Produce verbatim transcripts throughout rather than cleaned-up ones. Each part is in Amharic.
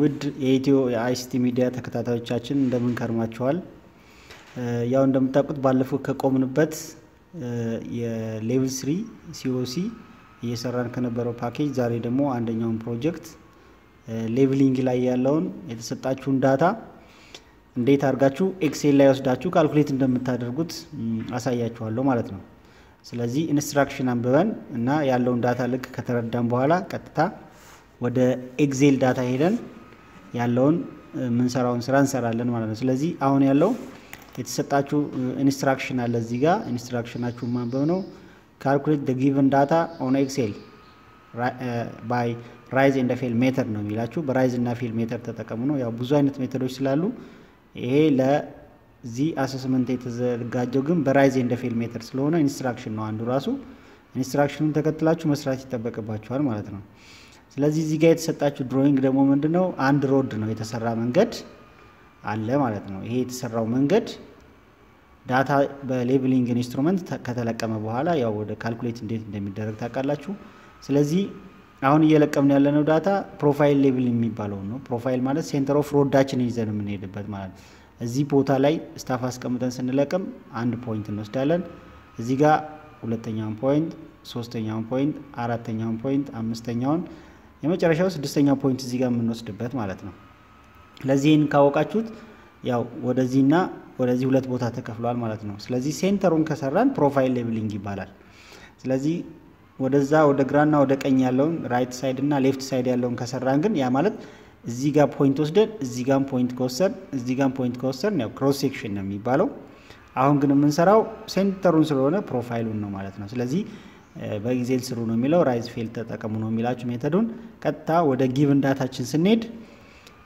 ውድ የኢትዮ አይሲቲ ሚዲያ ተከታታዮቻችን እንደምን ከርማችኋል ያው እንደምታውቁት ባለፈው ከቆምንበት የሌቭል three ሲኦሲ እየሰራን ከነበረው ፓኬጅ ዛሬ ደግሞ አንደኛውን ፕሮጀክት ሌቭሊንግ ላይ ያለውን የተሰጣችሁን ዳታ እንዴት አርጋችሁ ኤክሴል ላይ ወስዳችሁ ካልኩሌት እንደምታደርጉት አሳያችኋለሁ ማለት ነው ስለዚህ ኢንስትራክሽን አንብበን እና ያለውን ዳታ ልክ ከተረዳን በኋላ ቀጥታ ወደ ኤክሴል ዳታ ሄደን ያለውን ምን ሰራውን ስራ እንሰራለን ማለት ነው ስለዚህ አሁን ያለው የተሰጣችሁ ኢንስትራክሽን አለ እዚህ ጋር ኢንስትራክሽናችሁ ማንበብ ነው calculate the given data on excel by rise and fill method ነው የሚላችሁ በrise እና fill method ተጠቀሙ ነው ያው ብዙ አይነት ሜተዶች ስላሉ ይሄ ለዚህ አሰስመንት የተዘጋጀው ግን በrise and fill method ስለሆነ ኢንስትራክሽን ነው አንዱ ራሱ ኢንስትራክሽኑን ተከትላችሁ መስራት ይተበቀባችኋል ማለት ነው ስለዚህ እዚህ ጋር የተሰጣችሁ drawing ደግሞ ምንድነው አንድ road ነው የተሰራ መንገድ አለ ማለት ነው ይሄ የተሰራው መንገድ ዳታ በሌቭሊንግ ኢንስትሩመንት ከተለቀመ በኋላ ያው ወደ ካልኩሌት እንዴት እንደሚደረግ ታቃላችሁ ስለዚህ አሁን እየለቀምን ያለነው ዳታ ፕሮፋይል ሌቭል የሚባለው ነው ፕሮፋይል ማለት ሴንተር ኦፍ ሮዳችን ይዘን የምንሄድበት ማለት እዚህ ቦታ ላይ ስታፍ አስቀምጠን ስንለቀም አንድ ፖይንት እንወስዳለን እዚህ ጋር ሁለተኛውን ፖይንት ሶስተኛውን ፖይንት አራተኛውን ፖይንት አምስተኛውን የመጨረሻው ስድስተኛው ፖይንት እዚህ ጋር የምንወስድበት ማለት ነው ለዚህን ካወቃችሁት ያው ወደዚህና ወደዚህ ሁለት ቦታ ተከፍሏል ማለት ነው ስለዚህ ሴንተሩን ከሰራን ፕሮፋይል ሌቭሊንግ ይባላል ስለዚህ ወደዛ ወደ ግራና ወደ ቀኝ ያለውን ራይት ሳይድ እና ሌፍት ሳይድ ያለውን ከሰራን ግን ያ ማለት እዚህ ጋር ፖይንት ወስደን እዚህ ጋር ፖይንት ኮሰን እዚህ ጋር ፖይንት ኮሰን ያው ክሮስ ሴክሽን ነው የሚባለው አሁን ግን የምንሰራው ሴንተሩን ስለሆነ ፕሮፋይሉን ነው ማለት ነው ስለዚህ በኤክሴል ስሩ ነው የሚለው ራይዝ ፌል ተጠቀሙ ነው የሚላችሁ ሜተዱን ቀጥታ ወደ ጊቭን ዳታችን ስንሄድ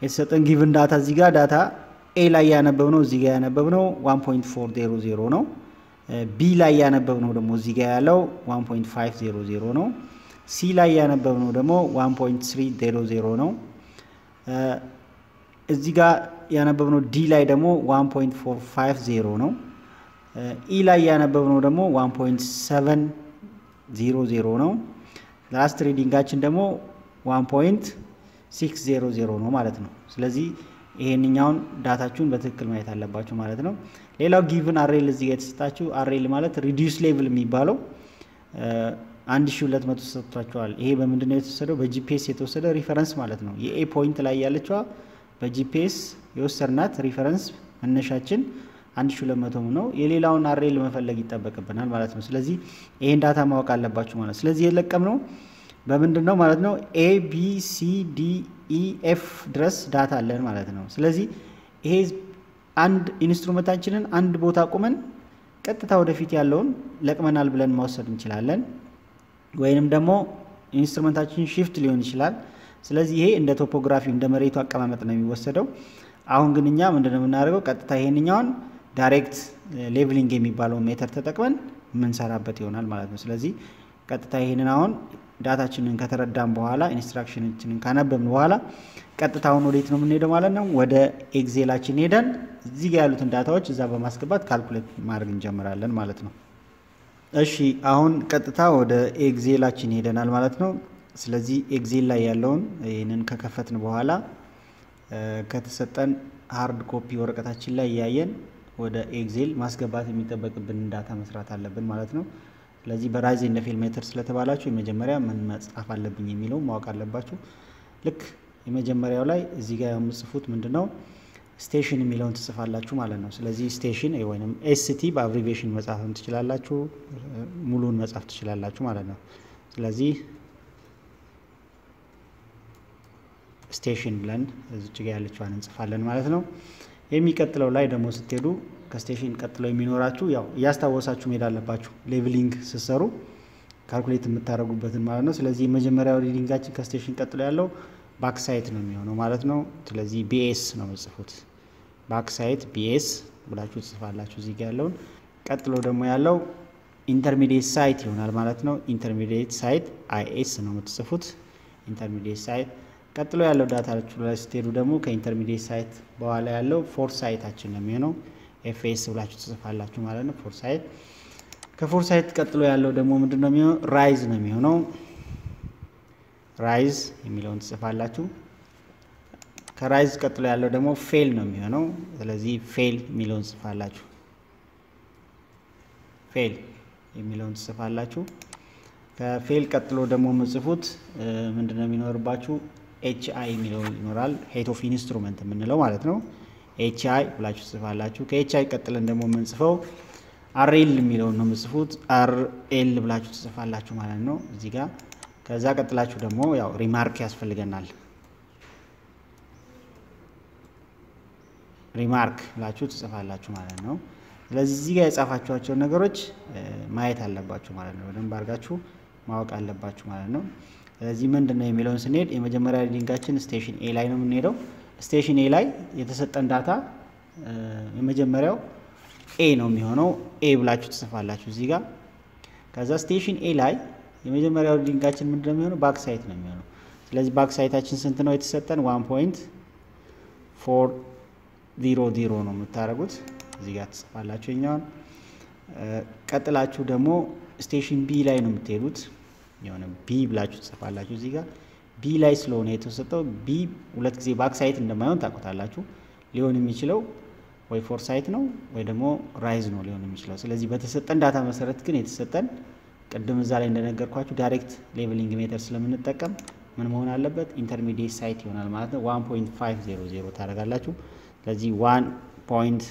የተሰጠን ጊቭን ዳታ እዚህ ጋር ዳታ ኤ ላይ ያነበብነው እዚህ ጋር ያነበብነው one point four zero zero ነው ቢ ላይ ያነበብነው ደግሞ እዚህ ጋር ያለው one point five zero zero ነው ሲ ላይ ያነበብነው ደግሞ one point three zero zero ነው እዚህ ጋር ያነበብነው ዲ ላይ ደግሞ one point four five zero ነው ኢ ላይ ያነበብነው ደግሞ one point seven zero zero ነው ላስት ሪዲንጋችን ደግሞ one point six zero zero ነው ማለት ነው ስለዚህ ይሄንኛውን ዳታችሁን በትክክል ማየት አለባችሁ ማለት ነው ሌላው ጊቭን አሬል እዚህ ጋር ተሰጣችሁ አሬል ማለት ሪዲዩስ ሌቭል የሚባለው one thousand two hundred ተሰጥቷቸዋል ይሄ በመንድነው የተሰደው በጂፒኤስ የተወሰደ ሪፈረንስ ማለት ነው የኤ ፖይንት ላይ ያለችዋ በጂፒኤስ የወሰድናት ሪፈረንስ መነሻችን one thousand two hundred ነው የሌላውን አሬል መፈለግ ይተበቀብናል ማለት ነው ስለዚህ ይሄን ዳታ ማወቅ አለባችሁ ማለት ስለዚህ የለቀምነው በመንድነው ማለት ነው ኤ ቢ ሲ ዲ ኢኤፍ ድረስ ዳታ አለን ማለት ነው ስለዚህ ይሄ አንድ ኢንስትሩመንታችንን አንድ ቦታ ቆመን ቀጥታ ወደፊት ያለውን ለቅመናል ብለን ማውሰድ እንችላለን ወይንም ደግሞ ኢንስትሩመንታችን shift ሊሆን ይችላል ስለዚህ ይሄ እንደ ቶፖግራፊው እንደ መሬቱ አቀማመጥ ነው የሚወሰደው አሁን ግን እኛ ምንድነው እናደርገው ቀጥታ ይሄንኛውን ዳይሬክት ሌቭሊንግ የሚባለው ሜተድ ተጠቅመን ምንሰራበት ይሆናል ማለት ነው ስለዚህ ቀጥታ ይሄንን አሁን ዳታችንን ከተረዳን በኋላ ኢንስትራክሽናችንን ካነበብን በኋላ ቀጥታውን ወዴት ነው የምንሄደው ማለት ነው ወደ ኤክሴላችን ሄደን እዚህ ጋር ያሉትን ዳታዎች እዛ በማስቀባት ካልኩሌት ማድረግ እንጀምራለን ማለት ነው እሺ አሁን ቀጥታ ወደ ኤክሴላችን ሄደናል ማለት ነው ስለዚህ ኤክሴል ላይ ያለውን ይሄንን ከከፈትን በኋላ ከተሰጠን ሃርድ ኮፒ ወረቀታችን ላይ ያያየን ወደ ኤክሴል ማስገባት የሚተበቀብን ዳታ መስራት አለብን ማለት ነው ስለዚህ በራይዝ እና ፊል ሜተድ ስለተባላችሁ የመጀመሪያ ምን መጻፍ አለብኝ የሚለው ማወቅ አለባችሁ ልክ የመጀመሪያው ላይ እዚህ ጋር ያምጽፉት ምንድነው ስቴሽን የሚለውን ተጽፋላችሁ ማለት ነው ስለዚህ ስቴሽን ወይንም ኤስቲ በአብሪቬሽን መጻፍም ትችላላችሁ ሙሉን መጻፍ ትችላላችሁ ማለት ነው ስለዚህ ስቴሽን ብለን እዚህ ጋር ያለችዋን እንጽፋለን ማለት ነው የሚቀጥለው ላይ ደግሞ ስትሄዱ ከስቴሽን ቀጥለው የሚኖራችሁ ያው ያስተዋወሳችሁ ሜዳ አለባችሁ ሌቭሊንግ ሲሰሩ ካልኩሌት የምታደርጉበትን ማለት ነው ስለዚህ መጀመሪያው ሪዲንጋችን ከስቴሽን ቀጥሎ ያለው ባክ ሳይት ነው የሚሆነው ማለት ነው ስለዚህ ቢኤስ ነው የምጽፉት ባክ ሳይት ቢኤስ ብላችሁ ጽፋላችሁ እዚህ ጋር ያለውን ቀጥሎ ደግሞ ያለው ኢንተርሚዲየት ሳይት ይሆናል ማለት ነው ኢንተርሚዲየት ሳይት አይኤስ ነው የምትጽፉት ኢንተርሚዲየት ሳይት ቀጥሎ ያለው ዳታችሁ ላይ ስትሄዱ ደግሞ ከኢንተርሚዲየት ሳይት በኋላ ያለው ፎር ሳይታችን ነው የሚሆነው ኤፍኤስ ብላችሁ ተጽፋላችሁ ማለት ነው ፎር ሳይት ከፎር ሳይት ቀጥሎ ያለው ደግሞ ምንድነው የሚሆነው ራይዝ ነው የሚሆነው ራይዝ የሚለውን ተጽፋላችሁ Karais katla allo demo fail no mi ano selezi fail millions falachu fail e millions falachu ka fail katlo demo mezifut mindina minorbaachu hi million inoral head of instrument minlo malet no hi blachu sifalachu ka hi katla demo menzifo rl million no mezifut rl blachu sifalachu malet no ezi ga kaza katlachu demo yaw remark yasfelgenal remark ላችሁ ተጻፋላችሁ ማለት ነው ስለዚህ እዚህ ጋር የጻፋችኋቸው ነገሮች ማየት አለባችሁ ማለት ነው ደም ባርጋችሁ ማወቅ አለባችሁ ማለት ነው ስለዚህ ምንድነው የሚለውን ስንሄድ የመጀመሪያ ሪዲንጋችን ስቴሽን ኤ ላይ ነው የምንሄደው ስቴሽን ኤ ላይ የተሰጠን ዳታ የመጀመሪያው ኤ ነው የሚሆነው ኤ ብላችሁ ተጻፋላችሁ እዚህ ጋር ከዛ ስቴሽን ኤ ላይ የመጀመሪያው ሪዲንጋችን ምንድነው የሚሆነው ባክ ሳይት ነው የሚሆነው ስለዚህ ባክ ሳይታችን ስንት ነው የተሰጠን one point four zero zero ነው የምታረጉት እዚህ ጋር ተጽፋላችሁ እኛው ቀጥላችሁ ደግሞ ስቴሽን ቢ ላይ ነው የምትሄዱት የሆነ ቢ ብላችሁ ተጽፋላችሁ እዚህ ጋር ቢ ላይ ስለሆነ የተሰጠው ቢ ሁለት ጊዜ ባክ ሳይት እንደማይሆን ታቆታላችሁ ሊሆን የሚችለው ወይ ፎር ሳይት ነው ወይ ደግሞ ራይዝ ነው ሊሆን የሚችለው ስለዚህ በተሰጠን ዳታ መሰረት ግን የተሰጠን ቀደም እዛ ላይ እንደነገርኳችሁ ዳይሬክት ሌቭሊንግ ሜተር ስለምንጠቀም ምን መሆን አለበት ኢንተርሚዲየት ሳይት ይሆናል ማለት ነው one point five zero zero ታረጋላችሁ ስለዚህ one point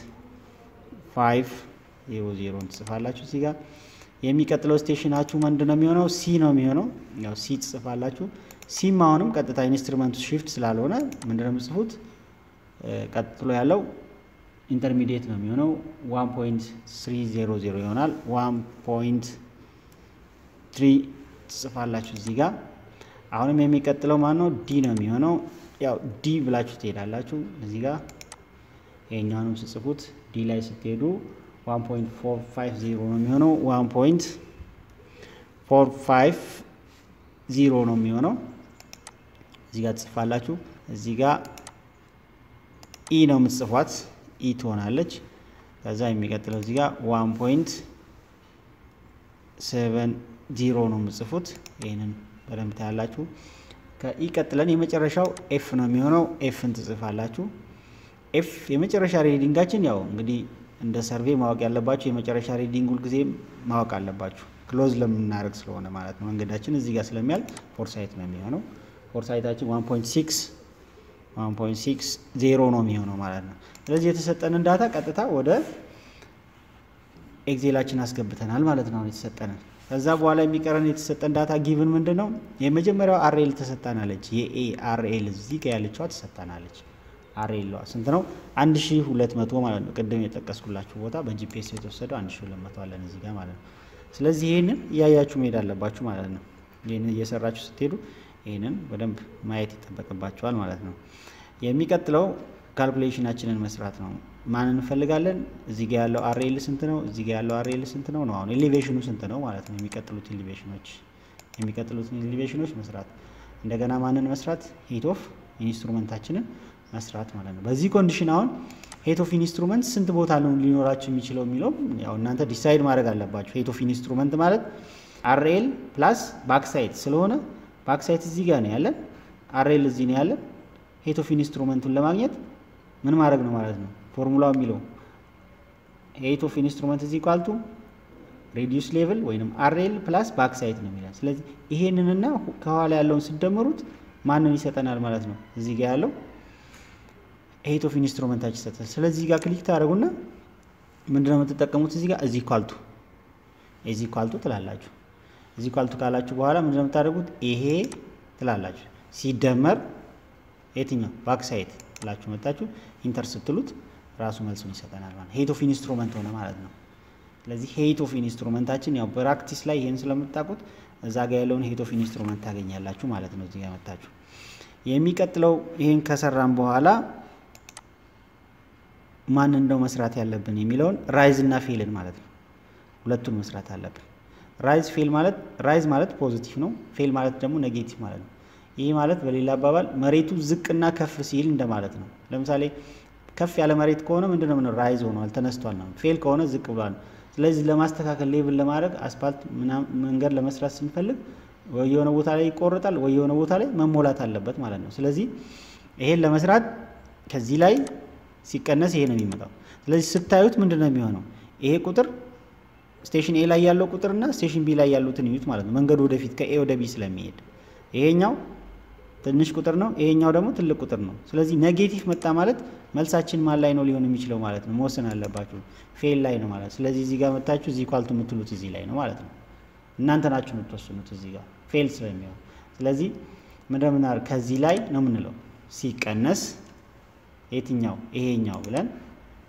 five zero zero ጽፋላችሁ እዚህ ጋር የሚቀጥለው ስቴሽናችሁ ምንድነው የሚሆነው ሲ ነው የሚሆነው ያው ሲ ጽፋላችሁ ሲ ማውንም ቀጥታ ኢንስትሩመንቱ shift ስላልሆነ ምንድነው የምጽፉት ቀጥሎ ያለው ኢንተርሚዲየት ነው የሚሆነው one point three zero zero ይሆናል one point three ጽፋላችሁ እዚህ ጋር አሁንም የሚቀጥለው ማን ነው ዲ ነው የሚሆነው ያው ዲ ብላችሁ ትሄዳላችሁ እዚህ ጋር የኛንም ጽጽፉት ዲ ላይ ስትሄዱ one point four five zero ነው የሚሆነው one point four five zero ነው የሚሆነው እዚህ ጋር ጽፋላችሁ እዚህ ጋር ኢ ነው የምትጽፏት ኢ ትሆናለች ከዛ የሚቀጥለው እዚህ ጋር one point seven zero ነው የምትጽፉት ይሄንን በደንብ ታያላችሁ ከኢ ቀጥለን የመጨረሻው ኤፍ ነው የሚሆነው ኤፍን ትጽፋላችሁ ኤፍ የመጨረሻ ሪዲንጋችን ያው እንግዲህ እንደ ሰርቬ ማወቅ ያለባችሁ የመጨረሻ ሪዲንጉል ግዜ ማወቅ አለባችሁ ክሎዝ ለምናረግ ስለሆነ ማለት ነው መንገዳችን እዚህ ጋር ስለሚያል ፎር ሳይት ነው የሚሆነው ፎር ሳይታችን one point six one point six zero ነው የሚሆነው ማለት ነው ስለዚህ የተሰጠን ዳታ ቀጥታ ወደ ኤክሴላችን አስገብተናል ማለት ነው የተሰጠን ከዛ በኋላ የሚቀረን የተሰጠን ዳታ ጊቭን ምንድነው የመጀመሪያው አርኤል ተሰጣናለች የኤ አርኤል እዚህ ጋር ያለችው ተሰጣናለች አሬሏ ስንት ነው one thousand two hundred ማለት ነው ቀደም የጠቀስኩላችሁ ቦታ በጂፒኤስ የተወሰደው one thousand two hundred አለን እዚህ ጋር ማለት ነው ስለዚህ ይሄንን ያያያችሁ መሄድ አለባችሁ ማለት ነው ይሄንን እየሰራችሁ ስትሄዱ ይሄንን በደንብ ማየት ይተበቀባችኋል ማለት ነው የሚቀጥለው ካልኩሌሽናችንን መስራት ነው ማን እንፈልጋለን እዚህ ጋር ያለው አርኤል ስንት ነው እዚህ ጋር ያለው አርኤል ስንት ነው ነው አሁን ኤሌቬሽኑ ስንት ነው ማለት ነው የሚቀጥሉት ኤሌቬሽኖች የሚቀጥሉት ኤሌቬሽኖች መስራት እንደገና ማንን መስራት ሂት ኦፍ ኢንስትሩመንታችንን መስራት ማለት ነው በዚህ ኮንዲሽን አሁን ሄት ኦፍ ኢንስትሩመንት ስንት ቦታ ነው ሊኖራችሁ የሚችለው የሚለው ያው እናንተ ዲሳይድ ማድረግ አለባችሁ ሄት ኦፍ ኢንስትሩመንት ማለት አርኤል ፕላስ ባክ ሳይት ስለሆነ ባክ ሳይት እዚህ ጋር ነው ያለ አርኤል እዚህ ነው ያለ ሄት ኦፍ ኢንስትሩመንቱን ለማግኘት ምን ማድረግ ነው ማለት ነው ፎርሙላው የሚለው ሄት ኦፍ ኢንስትሩመንት is equal to reduce level ወይንም አርኤል ፕላስ ባክ ሳይት ነው የሚለው ስለዚህ ይሄንንና ከኋላ ያለውን ሲደመሩት ማንን ይሰጠናል ማለት ነው እዚህ ጋር ያለው ሄት ኦፍ ኢንስትሩመንታችን ሰጠን ስለዚህ ጋር ክሊክ ታደርጉና ምንድነው የምትጠቀሙት እዚህ ጋር እዚህ ኢኳል ቱ እዚህ ኢኳል ቱ ትላላችሁ እዚህ ኢኳል ቱ ካላችሁ በኋላ ምንድነው ታደርጉት ይሄ ትላላችሁ ሲደመር የትኛው ባክ ሳይት ብላችሁ መጣችሁ ኢንተር ስትሉት ራሱ መልሱን ይሰጠናል ማለት ሄት ኦፍ ኢንስትሩመንት ሆነ ማለት ነው ስለዚህ ሄት ኦፍ ኢንስትሩመንታችን ያው ፕራክቲስ ላይ ይሄን ስለምትጣቁት እዛ ጋር ያለውን ሄት ኦፍ ኢንስትሩመንት ታገኛላችሁ ማለት ነው እዚህ ጋር መጣችሁ የሚቀጥለው ይሄን ከሰራን በኋላ ማን እንደው መስራት ያለብን የሚለውን ራይዝ እና ፌልን ማለት ነው ሁለቱን መስራት አለብን ራይዝ ፌል ማለት ራይዝ ማለት ፖዚቲቭ ነው ፌል ማለት ደግሞ ኔጌቲቭ ማለት ነው ይሄ ማለት በሌላ አባባል መሬቱ ዝቅና ከፍ ሲል እንደማለት ነው ለምሳሌ ከፍ ያለ መሬት ከሆነ ምንድነው ነው ራይዝ ሆኗል ተነስቷል ነው ፌል ከሆነ ዝቅ ብሏል ስለዚህ ለማስተካከል ሌቭል ለማድረግ አስፋልት መንገድ ለመስራት ስንፈልግ ወይ የሆነ ቦታ ላይ ይቆረጣል ወይ የሆነ ቦታ ላይ መሞላት አለበት ማለት ነው ስለዚህ ይሄን ለመስራት ከዚህ ላይ ሲቀነስ ይሄ ነው የሚመጣው ስለዚህ ስታዩት ምንድነው የሚሆነው ይሄ ቁጥር ስቴሽን A ላይ ያለው ቁጥርና ስቴሽን B ላይ ያሉትን ዩት ማለት ነው መንገዱ ወደፊት ከA ወደ B ስለሚሄድ ይሄኛው ትንሽ ቁጥር ነው ይሄኛው ደግሞ ትልቅ ቁጥር ነው ስለዚህ ኔጌቲቭ መጣ ማለት መልሳችን ማን ላይ ነው ሊሆን የሚችለው ማለት ነው መወሰን አለባችሁ ፌል ላይ ነው ማለት ስለዚህ እዚህ ጋር መጣችሁ እዚህ ኳልቱ ምትሉት እዚህ ላይ ነው ማለት ነው እናንተ ናችሁ ምትወስኑት እዚህ ጋር ፌል ስለሚሆን ስለዚህ ምንድነው ከዚህ ላይ ነው ምንለው ሲቀነስ የትኛው ይሄኛው ብለን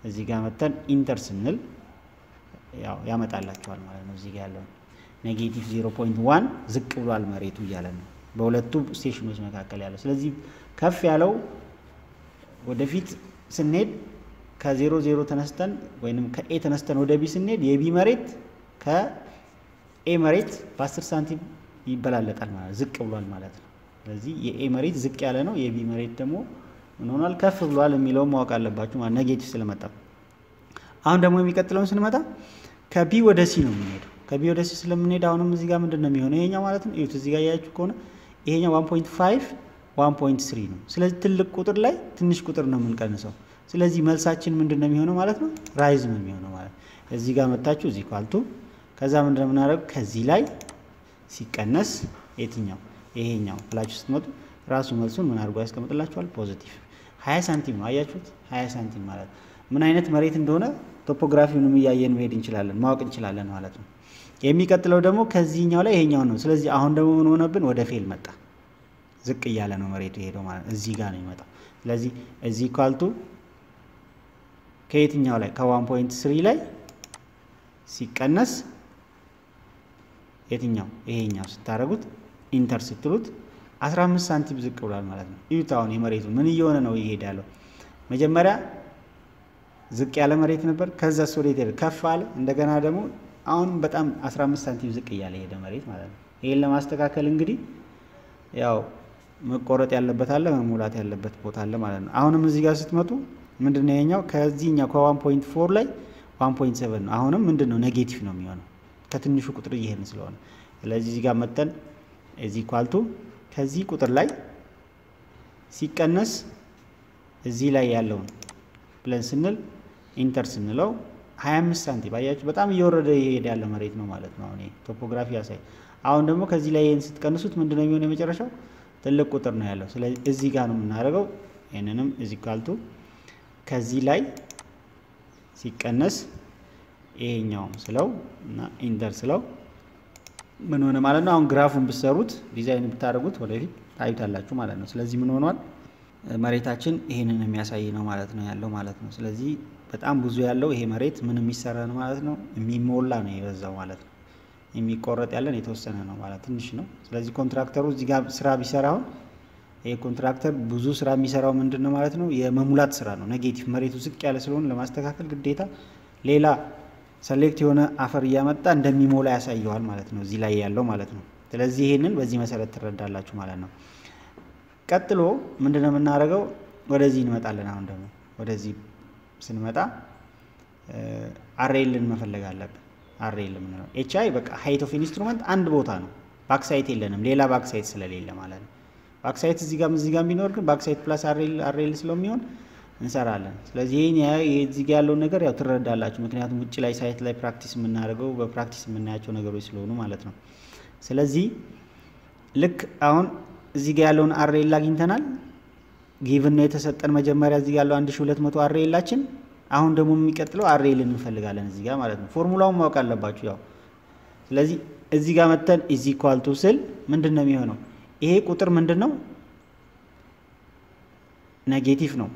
እዚህ ጋር መጣን ኢንተር ስንል ያው ያመጣላችኋል ማለት ነው እዚህ ጋር ያለው ኔጌቲቭ ዜሮ ነጥብ አንድ ዝቅ ብሏል መሬቱ ይያለ ነው በሁለቱ ስቴሽኖች መካከለ ያለው ስለዚህ ከፍ ያለው ወደፊት ስንሄድ ከ00 ተነስተን ወይንም ከኤ ተነስተን ወደ ቢ ስንሄድ የቢ መሬት ከኤ መሬት በ10 ሳንቲም ይበላለጣል ማለት ዝቅ ብሏል ማለት ነው ስለዚህ የኤ መሬት ዝቅ ያለ ነው የቢ መሬት ደግሞ ኖርማል ከፍ ብሏል የሚለው ማወቅ አለባችሁ ማለት ኔጌቲቭ ስለመጣ አሁን ደግሞ የሚቀጥለውን ስንመጣ ከቢ ወደ ሲ ነው የሚሄደው ከቢ ወደ ሲ ስለምንሄድ አሁንም እዚህ ጋር ምንድነው የሚሆነው ይሄኛው ማለት ነው እዩት እዚህ ጋር ያያችሁ ከሆነ ይሄኛው one point five one point three ነው ስለዚህ ትልቅ ቁጥር ላይ ትንሽ ቁጥር ነው የምንቀንሰው ስለዚህ መልሳችን ምንድነው የሚሆነው ማለት ነው ራይዝ ነው የሚሆነው ማለት እዚህ ጋር መጣችሁ እዚህ ኳልቱ ከዛ ምንድነው እናረግ ከዚህ ላይ ሲቀነስ የትኛው ይሄኛው ብላችሁ ስትመጡ ራሱ መልሱን ምን አድርጎ ያስቀምጥላችኋል ፖዚቲቭ twenty ሳንቲም ነው አያችሁት twenty ሳንቲም ማለት ምን አይነት መሬት እንደሆነ ቶፖግራፊውንም ያያየን መሄድ እንችላለን ማወቅ እንችላለን ማለት ነው የሚቀጥለው ደግሞ ከዚህኛው ላይ ይሄኛው ነው ስለዚህ አሁን ደግሞ ምን ሆነብን ወደ ፌል መጣ ዝቅ ይያለ ነው መሬቱ ሄዶ ማለት እዚህ ጋር ነው ይመጣ ስለዚህ እዚህ ኳልቱ ከየትኛው ላይ ከ1.3 ላይ ሲቀነስ የትኛው ይሄኛው ስታረጉት ኢንተር ስትሉት fifteen ሳንቲም ዝቅ ብሏል ማለት ነው ይዩታውን የመሬቱ ምን ይሆነ ነው ይሄዳለው መጀመሪያ ዝቅ ያለ መሬት ነበር ከዛ ሶሊድ ከፍ አለ እንደገና ደግሞ አሁን በጣም fifteen ሳንቲም ዝቅ ይያለ ሄደ መሬት ማለት ነው ይሄን ለማስተካከል እንግዲህ ያው መቆረጥ ያለበት አለ መሙላት ያለበት ቦታ አለ ማለት ነው አሁንም እዚህ ጋር ስትመጡ ምንድነው ይሄኛው ከዚህኛው ከ1.4 ላይ one point seven ነው አሁንም ምንድነው ኔጌቲቭ ነው የሚሆነው ከትንሹ ቁጥር ይሄን ስለሆነ ስለዚህ እዚህ ጋር መጣን እዚህ ኳልቱ ከዚህ ቁጥር ላይ ሲቀነስ እዚህ ላይ ያለው ብለን ስንል ኢንተር ስንለው twenty-five ሳንቲም ባያችሁ በጣም እየወረደ ይሄዳል መሬት ነው ማለት ነው አሁን ቶፖግራፊ ያሳይ አሁን ደግሞ ከዚህ ላይ ይሄን ስትቀንሱት ምንድነው የሚሆነው የመጨረሻው ትልቅ ቁጥር ነው ያለው ስለዚህ እዚህ ጋር ነው እናደርገው ይሄንንም እዚህ ካልቱ ከዚህ ላይ ሲቀነስ ይሄኛው ስለውና ኢንተር ስለው ምን ሆነ ማለት ነው አሁን ግራፉን ብትሰሩት ዲዛይን ብታደርጉት ወደፊት ታዩታላችሁ ማለት ነው ስለዚህ ምን ሆነዋል መሬታችን ይሄንን የሚያሳይ ነው ማለት ነው ያለው ማለት ነው ስለዚህ በጣም ብዙ ያለው ይሄ መሬት ምን የሚሰራ ነው ማለት ነው የሚሞላ ነው ይበዛው ማለት ነው የሚቆረጥ ያለን የተወሰነ ነው ማለት ትንሽ ነው ስለዚህ ኮንትራክተሩ እዚህ ጋር ስራ ቢሰራው ይሄ ኮንትራክተር ብዙ ስራ የሚሰራው ምንድነው ማለት ነው የመሙላት ስራ ነው ኔጌቲቭ መሬቱ ዝቅ ያለ ስለሆነ ለማስተካከል ግዴታ ሌላ ሰሌክት የሆነ አፈር ያመጣ እንደሚሞላ ያሳያል ማለት ነው እዚህ ላይ ያለው ማለት ነው ስለዚህ ይሄንን በዚህ መሰረት ተረዳላችሁ ማለት ነው ቀጥሎ ምንድነው እናረጋው ወደዚህ እንመጣለን አሁን ደግሞ ወደዚህ ስንመጣ አርኤልን መፈለግ አለብን አርኤል ምን ነው ኤችአይ በቃ ሃይት ኦፍ ኢንስትሩመንት አንድ ቦታ ነው ባክ ሳይት የለንም ሌላ ባክ ሳይት ስለሌለ ማለት ነው ባክ ሳይት እዚህ ጋር እዚህ ጋር ቢኖር ግን ባክ ሳይት ፕላስ አርኤል አርኤል ስለሚሆን እንሰራለን ስለዚህ ይሄን እዚህ ጋር ያለው ነገር ያው ትረዳላችሁ ምክንያቱም እጪ ላይ ሳይት ላይ ፕራክቲስ ምናደርገው በፕራክቲስ ምናያቸው ነገሮች ስለሆኑ ማለት ነው ስለዚህ ልክ አሁን እዚህ ጋር ያለውን አርኤል አግኝተናል ጊቭን ነው የተሰጠን መጀመሪያ እዚህ ጋር ያለው twelve hundred አርኤላችን አሁን ደግሞ የሚቀጥለው አርኤልን እንፈልጋለን እዚህ ጋር ማለት ነው ፎርሙላውን ማወቅ አለባችሁ ያው ስለዚህ እዚህ ጋር መተን is equal to ስል ምንድነው የሚሆነው ይሄ ቁጥር ምንድነው ኔጌቲቭ ነው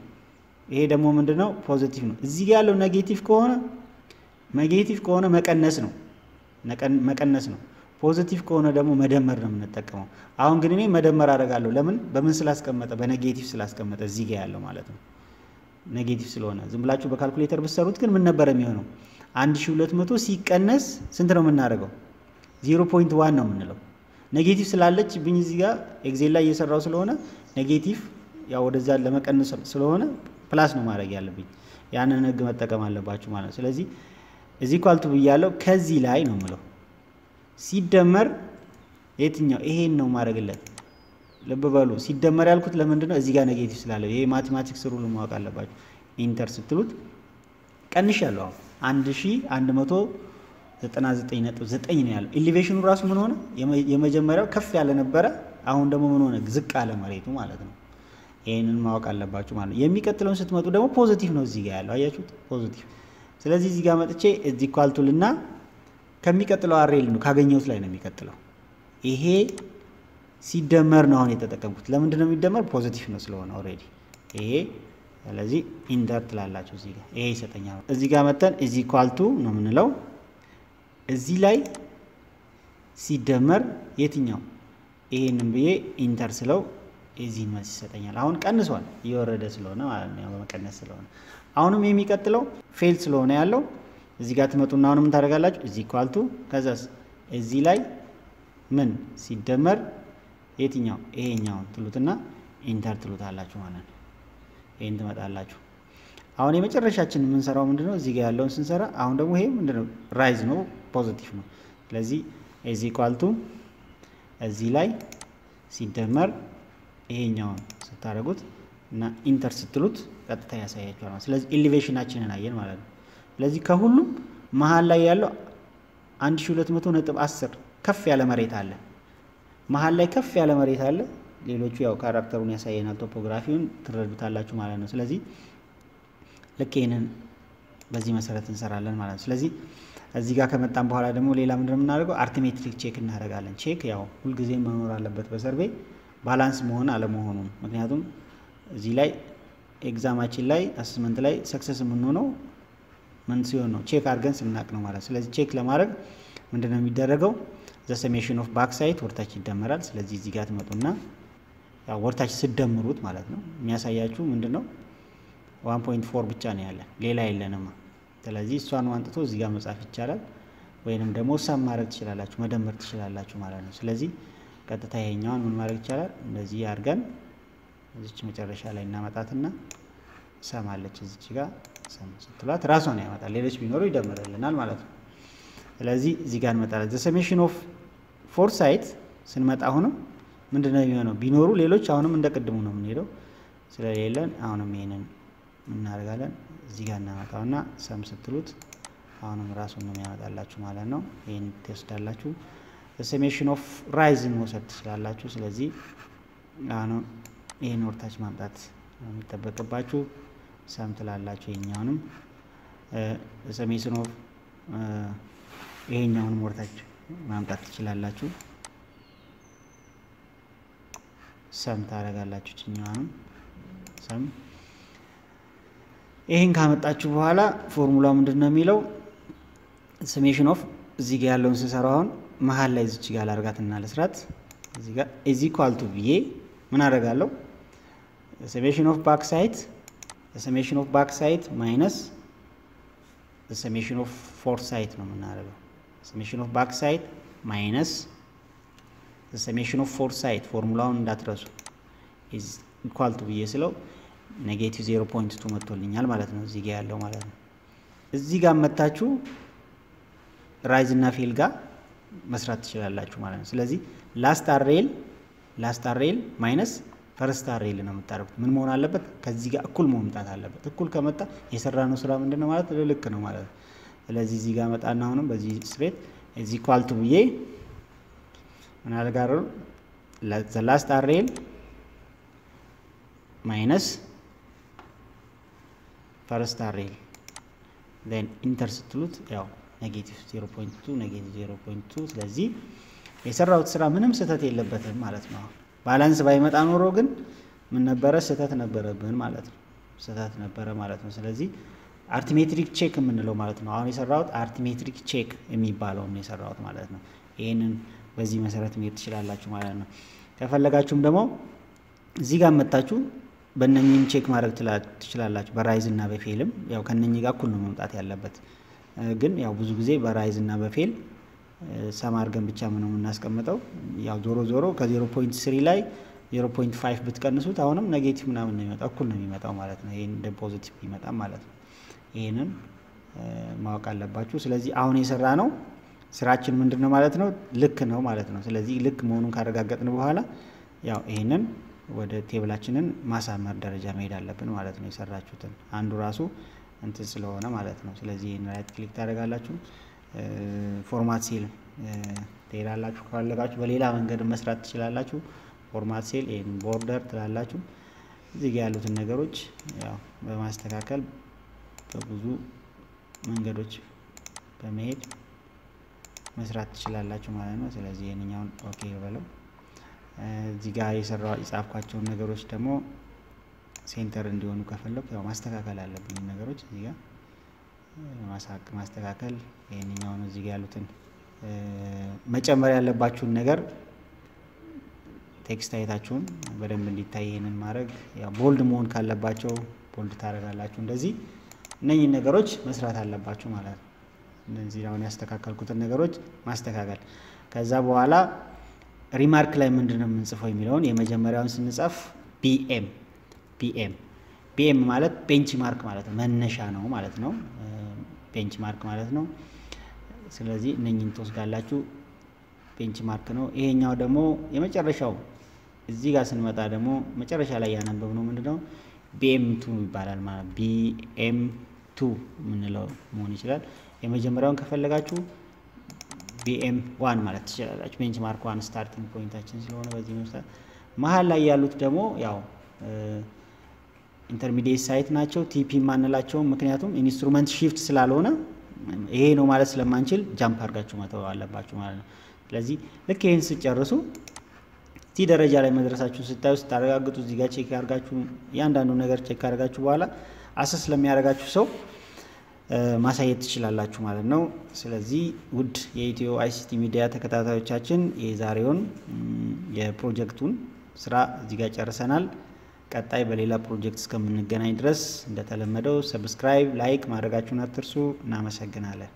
ይሄ ደግሞ ምንድነው ፖዚቲቭ ነው እዚህ ጋር ያለው ኔጌቲቭ ከሆነ ኔጌቲቭ ከሆነ መቀነስ ነው መቀነስ ነው ፖዚቲቭ ከሆነ ደግሞ መደመር ነው የምንጠቀመው አሁን ግን እኔ መደመር አደርጋለሁ ለምን በምን ስላስቀመጠ በኔጌቲቭ ስላስቀመጠ እዚህ ጋር ያለው ማለት ነው ኔጌቲቭ ስለሆነ ዝም ብላችሁ በካልኩሌተር ብትሰሩት ግን ምን ነበር የሚሆነው twelve hundred ሲቀነስ ስንት ነው የምናደርገው zero point one ነው የምንለው ኔጌቲቭ ስላለች ብኝ እዚህ ጋር ኤክሴል ላይ እየሰራው ስለሆነ ኔጌቲቭ ያው ወደዛ ለመቀነስ ስለሆነ ፕላስ ነው ማድረግ ያለብኝ ያንን ህግ መጠቀም አለባችሁ ማለት ነው ስለዚህ እዚ ኳልቱ ብያለው ከዚህ ላይ ነው ማለት ሲደመር የትኛው ይሄን ነው ማድረግለት ለበባሉ ሲደመር ያልኩት ለምን እንደሆነ እዚህ ጋር ኔጌቲቭ ስላለ ይሄ ማቲማቲክስ ሩል ነው ማወቅ አለባችሁ ኢንተር ስትሉት ቀንሻለሁ eleven ninety-nine point nine ነው ያለው ኤሌቬሽኑ ራሱ ምን ሆነ የመጀመሪያው ከፍ ያለ ነበር አሁን ደግሞ ምን ሆነ ዝቅ አለ መሬቱ ማለት ነው ይሄንን ማወቅ አለባችሁ ማለት ነው የሚከተለውን ስትመጡ ደግሞ ፖዚቲቭ ነው እዚህ ጋር ያለው አያችሁት ፖዚቲቭ ስለዚህ እዚህ ጋር መጥቼ እዚ ኢኳል ቱልና ከሚከተለው አርኤል ነው ካገኘውስ ላይ ነው የሚከተለው ይሄ ሲደመር ነው አሁን የተጠቀምኩት ለምን እንደሆነ የሚደመር ፖዚቲቭ ነው ስለሆነ ኦሬዲ ይሄ ስለዚህ ኢንተር ትላላችሁ እዚህ ጋር ይሄ ሰጠኛ ነው እዚህ ጋር መተን እዚ ኢኳል ቱ ነው ምንለው እዚህ ላይ ሲደመር የትኛው ይሄንን ብዬ ኢንተር ስለው እዚህ ማስ ሰጠኛል አሁን ቀንሷል ይወረደ ስለሆነ ማለት ነው በመቀነስ ስለሆነ አሁንም የሚቀጥለው ፌል ስለሆነ ያለው እዚህ ጋር ተመጡና አሁንም ታደርጋላችሁ እዚህ ኢኳል ቱ ከዛስ እዚህ ላይ ምን ሲደመር የትኛው ይሄኛው ትሉትና ኢንተር ትሉታላችሁ ማለት ነው ይሄን ተመጣጣላችሁ አሁን የመጨረሻችን ምን ሰራው ምንድነው እዚህ ጋር ያለውን ስንሰራ አሁን ደግሞ ይሄ ምንድነው ራይዝ ነው ፖዚቲቭ ነው ስለዚህ እዚ ኢኳል ቱ እዚህ ላይ ሲደመር ይሄኛው ስታደርጉት እና ኢንተር ስትሉት ቀጥታ ያሳያችኋል ማለት ስለዚህ ኤሌቬሽናችንን አየን ማለት ነው ስለዚህ ከሁሉ መሃል ላይ ያለው twelve hundred point ten ከፍ ያለ መሬት አለ መሃል ላይ ከፍ ያለ መሬት አለ ሌሎቹ ያው ካራክተሩን ያሳየናል ቶፖግራፊውን ትረዱታላችሁ ማለት ነው ስለዚህ ለክ ይሄንን በዚህ መሰረት እንሰራለን ማለት ነው ስለዚህ እዚህ ጋር ከመጣን በኋላ ደግሞ ሌላ ምንድነው እናደርገው አርትሜትሪክ ቼክ እናደርጋለን ቼክ ያው ሁሉ ጊዜ መኖር አለበት በሰርቬይ ባላንስ መሆን አለ መሆኑ ምክንያቱም እዚህ ላይ ኤግዛማችን ላይ አሰስመንት ላይ ሰክሰስ ምን ሆነው ምን ሲሆን ነው ቼክ አድርገን ስናቅ ነው ማለት ስለዚህ ቼክ ለማድረግ ምንድነው የሚደረገው ዘ ሰሜሽን ኦፍ ባክ ሳይድ ወርታች ይደመራል ስለዚህ እዚህ ጋር ተመጡና ያው ወርታች ሲደምሩት ማለት ነው የሚያሳያችሁ ምንድነው one point four ብቻ ነው ያለ ሌላ የለንም ስለዚህ እሷን አንጥቶ እዚህ ጋር መጻፍ ይቻላል ወይንም ደግሞ ሳም ማድረግ ትችላላችሁ መደመር ትችላላችሁ ማለት ነው ስለዚህ ቀጥታ ይሄኛውን ምን ማድረግ ይቻላል እንደዚህ ያርጋን እዚች መጨረሻ ላይ እናመጣትና ሰማለች እዚች ጋር ሰምጥላት ራስዋን ያመጣል ሌሎች ቢኖሩ ይደመረልናል ማለት ነው ስለዚህ እዚህ ጋር መጣለ ዘ ሰሜሽን ኦፍ ፎር ሳይት ስንመጣ አሁንም ምንድነው የሚሆነው ቢኖሩ ሌሎች አሁንም እንደቀደሙ ነው ምንሄደው ስለሌለን አሁንም ይሄንን እናርጋለን እዚህ ጋር እናመጣውና ሰምጥሉት አሁንም ራስዋን ነው ያመጣላችሁ ማለት ነው ይሄን ተስተላላችሁ the summation of rise in most ትችላላችሁ ስለዚህ አሁን ይሄን ወርታች ማምጣት የሚተበቀባችሁ ሳምትላላችሁ የኛውንም the summation of ይሄኛውን ወርታች ማምጣት ትችላላችሁ ሳም ታረጋላችሁ እኛውንም ሳም ይሄን ካመጣችሁ በኋላ ፎርሙላው ምንድነው የሚለው summation of እዚህ ጋር ያለውን ስሰራው አሁን መሃል ላይ እዚህ ጋር አርጋትና ለስራት እዚህ ጋር is equal to b ምን አረጋለሁ summation of back side summation of back side minus the summation of forward side ነው ምን አረጋለሁ summation of back side minus the summation of forward side ፎርሙላውን እንዳትረሱ is equal to b ስለው negative zero point two መጥቶልኛል ማለት ነው እዚህ ጋር ያለው ማለት ነው እዚህ ጋር መጣችሁ rise እና fail ጋር መስራት ትችላላችሁ ማለት ነው ስለዚህ last array last array minus first array ነው መጣሩት ምን መሆን አለበት ከዚህ ጋር እኩል መሆን መጣት አለበት እኩል ከመጣ የሰራነው ስራ ምንድነው ማለት ለልክ ነው ማለት ስለዚህ እዚህ ጋር መጣና አሁንም በዚህ ስትሬት is equal to b እና ለጋሩ the last array minus first array then enter ስትሉት ያው negative zero point two negative zero point two ስለዚህ የሰራው ስራ ምንም ስተት የለበትም ማለት ነው ባላንስ ባይመጣ ኖሮ ግን ምን ነበረ ስተት ነበረብን ማለት ነው ስተት ነበረ ማለት ነው ስለዚህ አርትሜትሪክ ቼክ ምን ነው ማለት ነው አሁን የሰራው አርትሜትሪክ ቼክ የሚባለው ነው የሰራው ማለት ነው ይሄንን በዚህ መሰረት ምርት ይችላልላችሁ ማለት ነው ከፈለጋችሁም ደግሞ እዚህ ጋር መጣችሁ በእነኚህም ቼክ ማድረግ ትችላላችሁ በራይዝ እና በፌልም ያው ከነኚህ ጋር እኩል ነው መምጣት ያለበት ግን ያው ብዙ ጊዜ በራይዝ እና በፌል ሰማርገን ብቻ ምን ነው እናስቀምጣው ያው ዞሮ ዞሮ ከ0.3 ላይ zero point five ብትቀንሱት አሁንም ኔጌቲቭ ምናምን ነው የሚመጣው እኩል ነው የሚመጣው ማለት ነው ይሄን እንደ ፖዚቲቭ ይመጣ ማለት ነው ይሄንን ማወቅ አለባችሁ ስለዚህ አሁን እየሰራ ነው ስራችን ምንድነው ማለት ነው ልክ ነው ማለት ነው ስለዚህ ልክ መሆኑን ካረጋገጥን በኋላ ያው ይሄንን ወደ ቴብላችንን ማሳመር ደረጃ መሄድ አለብን ማለት ነው ይሰራችሁትን አንዱ ራሱ እንት ስለሆነ ማለት ነው ስለዚህ ይሄን ራይት ክሊክ ታደርጋላችሁ ፎርማት ሴል ትይላላችሁ ካላችሁ በሌላ መንገድ መስራት ትችላላችሁ ፎርማት ሴል ኢን ቦርደር ትላላችሁ እዚህ ጋር ያሉት ነገሮች ያው በማስተካከል በብዙ መንገዶች በመሄድ መስራት ትችላላችሁ ማለት ነው ስለዚህ ይሄንኛውን ኦኬ ይበለው እዚህ ጋር የሰራ የጻፍኳቸው ነገሮች ደግሞ ሴንተር እንዲሆኑ ከፈለኩ ያው ማስተካከል አለብኝ ነገሮች እዚህ ጋር ማሳክ ማስተካከል የኛውን እዚህ ጋር ያሉትን መጨመር ያለባችሁ ነገር ቴክስት አይታችሁን በደንብ እንዲታይ ይሄንን ማድረግ ያው ቦልድ መሆን ካለባቸው ቦልድ ታደርጋላችሁ እንደዚህ እነኚህ ነገሮች መስራት አለባችሁ ማለት ነው እነዚህ አሁን ያስተካከልኩትን ነገሮች ማስተካከል ከዛ በኋላ Remark ላይ ምንድነው የምንጽፈው የሚለውን የመጀመሪያውን ስንጽፍ ቢኤም ቢኤም ቢኤም ማለት benchmark ማለት ነው መነሻ ነው ማለት ነው benchmark ማለት ነው ስለዚህ እነኚህን ተወስዳላችሁ benchmark ነው ይሄኛው ደግሞ የመጨረሻው እዚህ ጋር ስንመጣ ደግሞ መጨረሻ ላይ ያነበብነው ምንድነው ቢኤም2 ይባላል ማለት ቢኤም2 ምንለው መሆን ይችላል የመጀመሪያውን ከፈለጋችሁ ቢኤም1 ማለት ትችላላችሁ benchmark one starting pointታችን ስለሆነ በዚህ መሰረት መሃል ላይ ያሉት ደግሞ ያው intermediate site ናቸው ቲፒ ማንላቸው ምክንያቱም instrument shift ስላልሆነ ይሄ ነው ማለት ስለማንችል jump አርጋችሁ መተው አለባችሁ ማለት ነው ስለዚህ ለክ ይሄን ሲጨርሱ ቲ ደረጃ ላይ መድረሳችሁ ስታዩ ስታረጋግጡ እዚህ ጋር ቼክ ያርጋችሁ ያንዳንዱ ነገር ቼክ አርጋችሁ በኋላ አሰስ ለሚያረጋችሁ ሰው ማሳየት ትችላላችሁ ማለት ነው ስለዚህ ውድ የኢትዮ አይሲቲ ሚዲያ ተከታታዮቻችን የዛሬውን የፕሮጀክቱን ስራ እዚህ ጋር ጨርሰናል ቀጣይ በሌላ ፕሮጀክት እስከምንገናኝ ድረስ እንደተለመደው ሰብስክራይብ ላይክ ማድረጋችሁን አትርሱ እናመሰግናለን